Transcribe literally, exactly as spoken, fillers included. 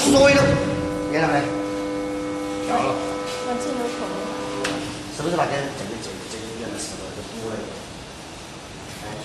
衰了，你看到没？着了。那这有口。是不是把这整个整个整个院子都都铺了？